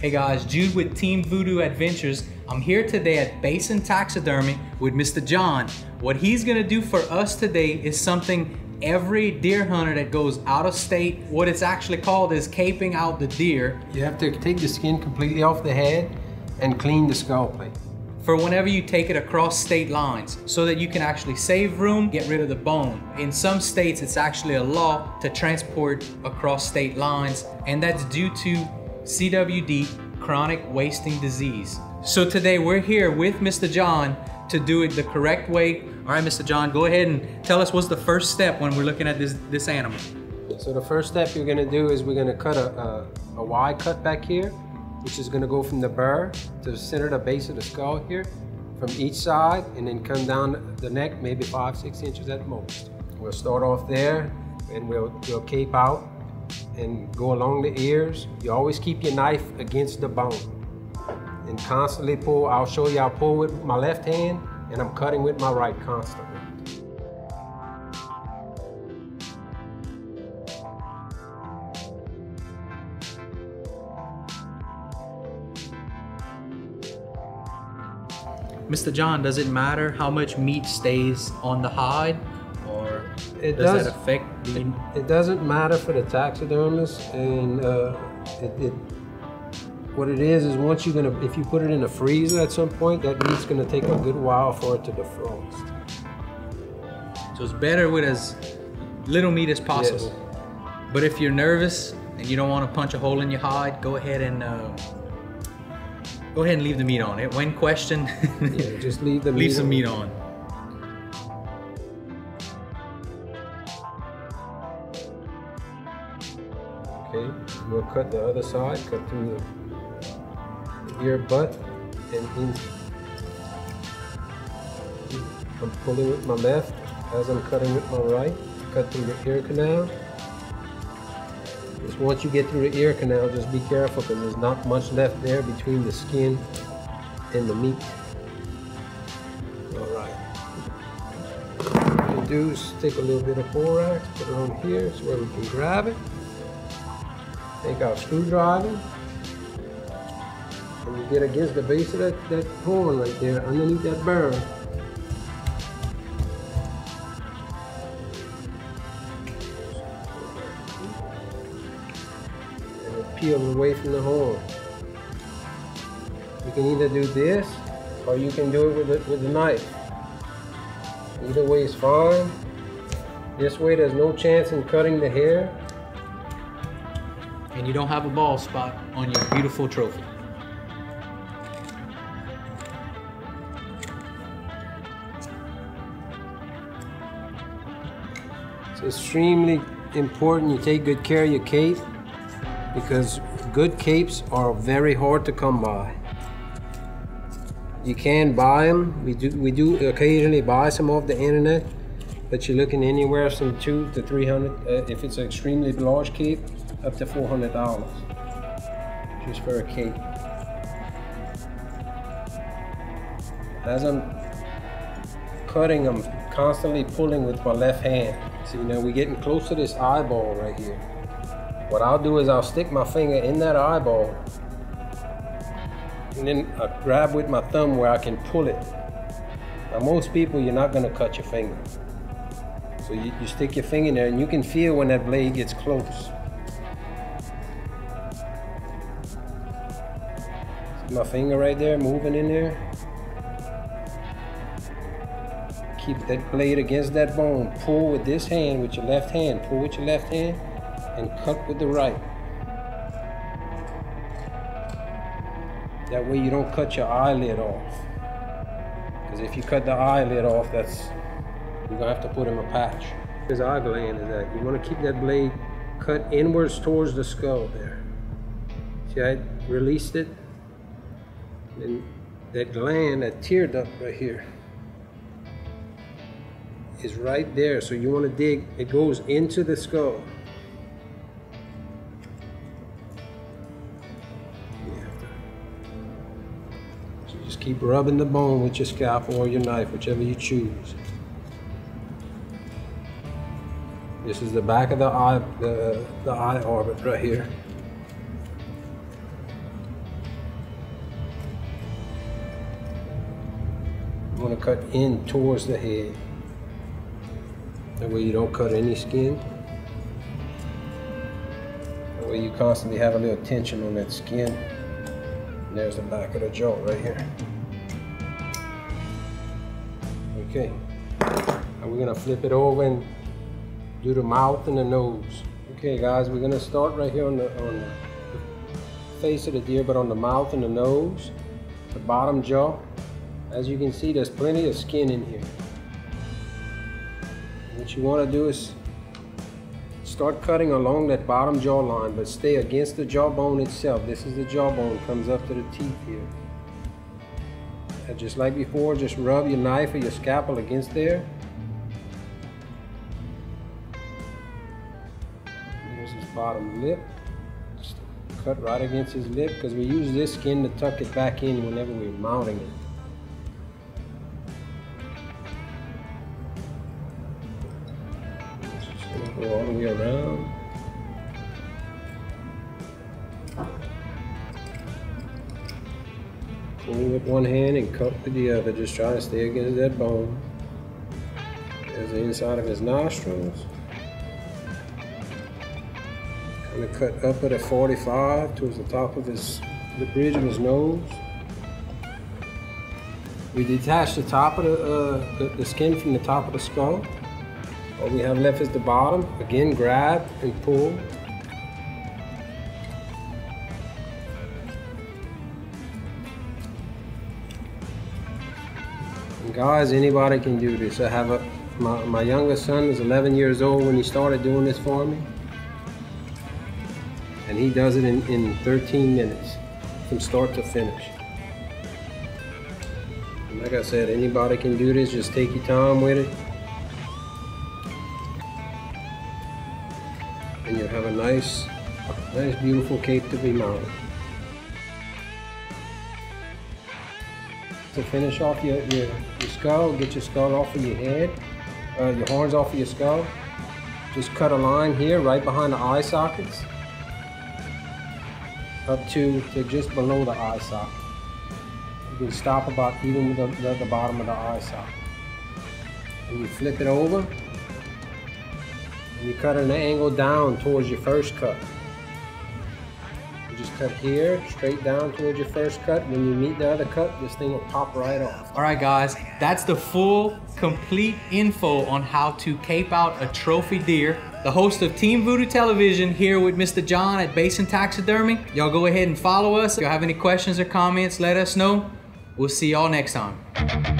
Hey guys, Jude with Team Voodoo Adventures. I'm here today at Basin Taxidermy with Mr. John. What he's gonna do for us today is something every deer hunter that goes out of state, what it's actually called is caping out the deer. You have to take the skin completely off the head and clean the skull plate. For whenever you take it across state lines so that you can actually save room, get rid of the bone. In some states, it's actually a law to transport across state lines, and that's due to CWD, chronic wasting disease. So today we're here with Mr. John to do it the correct way. All right, Mr. John, go ahead and tell us what's the first step when we're looking at this animal. So the first step you're gonna do is we're gonna cut a Y cut back here, which is gonna go from the burr to the center of the base of the skull here, from each side, and then come down the neck, maybe 5–6 inches at most. We'll start off there, and we'll cape out and go along the ears. You always keep your knife against the bone and constantly pull. I'll show you, I'll pull with my left hand and I'm cutting with my right constantly. Mr. John, does it matter how much meat stays on the hide? Does that affect the... It doesn't matter for the taxidermist, and what it is once you're gonna, if you put it in a freezer at some point, that meat's gonna take a good while for it to defrost. So it's better with as little meat as possible. Yes. But if you're nervous and you don't want to punch a hole in your hide, go ahead and leave the meat on. When questioned, yeah, just leave the meat. Leave some meat on. Okay, we'll cut the other side, cut through the ear butt and in. I'm pulling with my left as I'm cutting with my right. Cut through the ear canal. Just once you get through the ear canal, just be careful because there's not much left there between the skin and the meat. All right. What we can do is take a little bit of borax, put it on here so where we can grab it. Take our screwdriver, and you get against the base of that horn right there, underneath that burr. And it peels away from the horn. You can either do this, or you can do it with the knife. Either way is fine. This way there's no chance in cutting the hair. And you don't have a bald spot on your beautiful trophy. It's extremely important you take good care of your cape because good capes are very hard to come by. You can buy them. We do occasionally buy some off the internet, but you're looking anywhere from $200 to $300 if it's an extremely large cape, up to $400 just for a cape. As I'm cutting, I'm constantly pulling with my left hand. So you know, we're getting close to this eyeball right here. What I'll do is I'll stick my finger in that eyeball and then I grab with my thumb where I can pull it. Now most people, you're not gonna cut your finger. So you stick your finger in there and you can feel when that blade gets close. My finger right there, moving in there. Keep that blade against that bone. Pull with this hand, with your left hand. Pull with your left hand and cut with the right. That way you don't cut your eyelid off. Because if you cut the eyelid off, you're gonna have to put in a patch. His eye gland is that. You wanna keep that blade cut inwards towards the skull there. See, I released it. And that gland, that tear duct right here, is right there. So you want to dig, it goes into the skull. So you just Keep rubbing the bone with your scalpel or your knife, whichever you choose. This is the back of the eye, the eye orbit right here. You want to cut in towards the head. That way you don't cut any skin. That way you constantly have a little tension on that skin. And there's the back of the jaw right here. Okay, now we're gonna flip it over and do the mouth and the nose. Okay guys, we're gonna start right here on the face of the deer, but on the mouth and the nose, the bottom jaw. As you can see, there's plenty of skin in here. What you wanna do is start cutting along that bottom jawline, but stay against the jawbone itself. This is the jawbone, comes up to the teeth here. And just like before, just rub your knife or your scalpel against there. Bottom lip, just cut right against his lip, because we use this skin to tuck it back in whenever we're mounting it. Just gonna go all the way around. Pull with one hand and cut with the other, just try to stay against that bone. There's the inside of his nostrils. I'm going to cut up at a 45 towards the top of the bridge of his nose. We detach the top of the skin from the top of the skull. All we have left is the bottom. Again, grab and pull. And guys, anybody can do this. I have my youngest son was 11 years old when he started doing this for me. And he does it in 13 minutes from start to finish. And like I said, anybody can do this, just take your time with it. And you'll have a nice beautiful cape to be mounted. To finish off your skull, get your skull off of your head, your horns off of your skull. Just cut a line here right behind the eye sockets, up to just below the eye socket. You can stop about even with the bottom of the eye socket. And you flip it over, and you cut at an angle down towards your first cut. You just cut here, straight down towards your first cut. When you meet the other cut, this thing will pop right off. All right guys, that's the full, complete info on how to cape out a trophy deer. The host of Team Voodoo Television here with Mr. John at Basin Taxidermy. Y'all go ahead and follow us. If y'all have any questions or comments, let us know. We'll see y'all next time.